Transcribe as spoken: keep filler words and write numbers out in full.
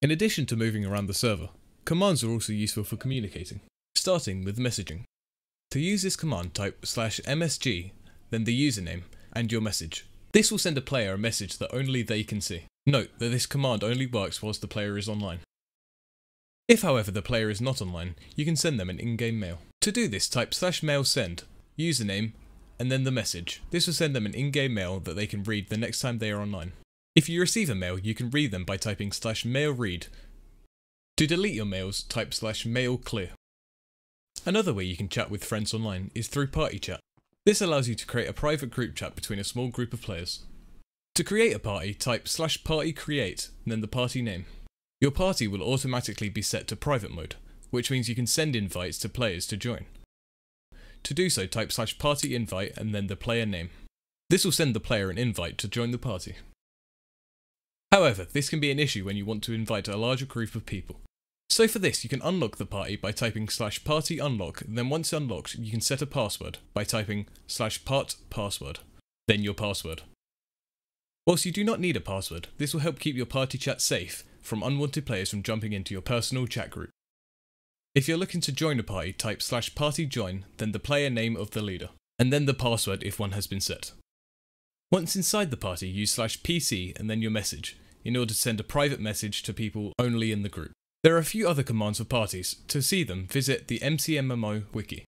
In addition to moving around the server, commands are also useful for communicating, starting with messaging. To use this command, type slash msg, then the username, and your message. This will send a player a message that only they can see. Note that this command only works whilst the player is online. If, however, the player is not online, you can send them an in-game mail. To do this, type slash mail send, username, and then the message. This will send them an in-game mail that they can read the next time they are online. If you receive a mail, you can read them by typing slash mail read. To delete your mails, type slash mail clear. Another way you can chat with friends online is through party chat. This allows you to create a private group chat between a small group of players. To create a party, type slash party create, and then the party name. Your party will automatically be set to private mode, which means you can send invites to players to join. To do so, type slash party invite and then the player name. This will send the player an invite to join the party. However, this can be an issue when you want to invite a larger group of people. So for this, you can unlock the party by typing slash party unlock, and then once unlocked, you can set a password by typing slash part password, then your password. Whilst you do not need a password, this will help keep your party chat safe from unwanted players from jumping into your personal chat group. If you're looking to join a party, type slash party join, then the player name of the leader, and then the password if one has been set. Once inside the party, use slash pc and then your message, in order to send a private message to people only in the group. There are a few other commands for parties. To see them, visit the M C M M O wiki.